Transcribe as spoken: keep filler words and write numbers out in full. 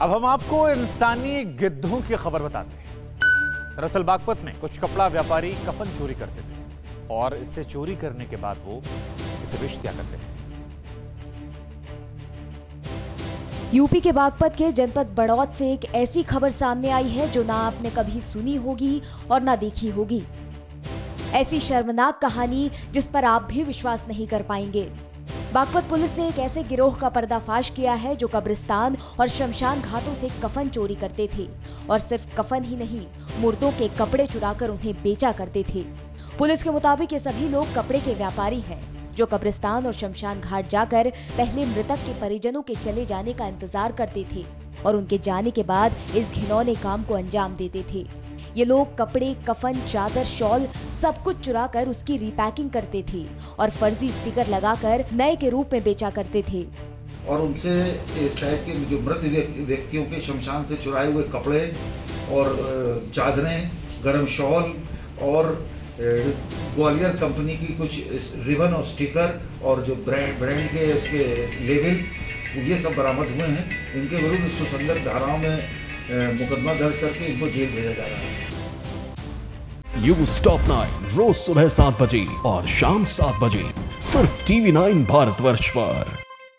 अब हम आपको इंसानी गिद्धों की खबर बताते हैं। दरअसल बागपत में कुछ कपड़ा व्यापारी कफन चोरी करते थे और इसे चोरी करने के बाद वो इसे बेच दिया करते थे। यूपी के बागपत के जनपद बड़ौत से एक ऐसी खबर सामने आई है जो ना आपने कभी सुनी होगी और ना देखी होगी। ऐसी शर्मनाक कहानी जिस पर आप भी विश्वास नहीं कर पाएंगे। बागपत पुलिस ने एक ऐसे गिरोह का पर्दाफाश किया है जो कब्रिस्तान और शमशान घाटों से कफन चोरी करते थे और सिर्फ कफन ही नहीं, मुर्दों के कपड़े चुराकर उन्हें बेचा करते थे। पुलिस के मुताबिक ये सभी लोग कपड़े के व्यापारी हैं जो कब्रिस्तान और शमशान घाट जाकर पहले मृतक के परिजनों के चले जाने का इंतजार करते थे और उनके जाने के बाद इस घिनौने काम को अंजाम देते थे। ये लोग कपड़े, कफन, चादर, शॉल सब कुछ चुराकर उसकी रीपैकिंग करते थे और फर्जी स्टिकर लगाकर नए के रूप में बेचा करते थे। और उनसे इस टाइप के जो मृत व्यक्तियों के शमशान से चुराए हुए कपड़े और चादरें, गर्म शॉल और ग्वालियर कंपनी की कुछ रिबन और स्टिकर और जो ब्रांड ब्रांड के उसके लेबल, ये सब बरामद हुए हैं। इनके विरुद्ध सुसंगत धाराओं में मुकदमा दर्ज करके इनको जेल भेजा जा रहा है। न्यूज़ टॉप नाइन रोज सुबह सात बजे और शाम सात बजे सिर्फ टीवी नाइन भारतवर्ष पर।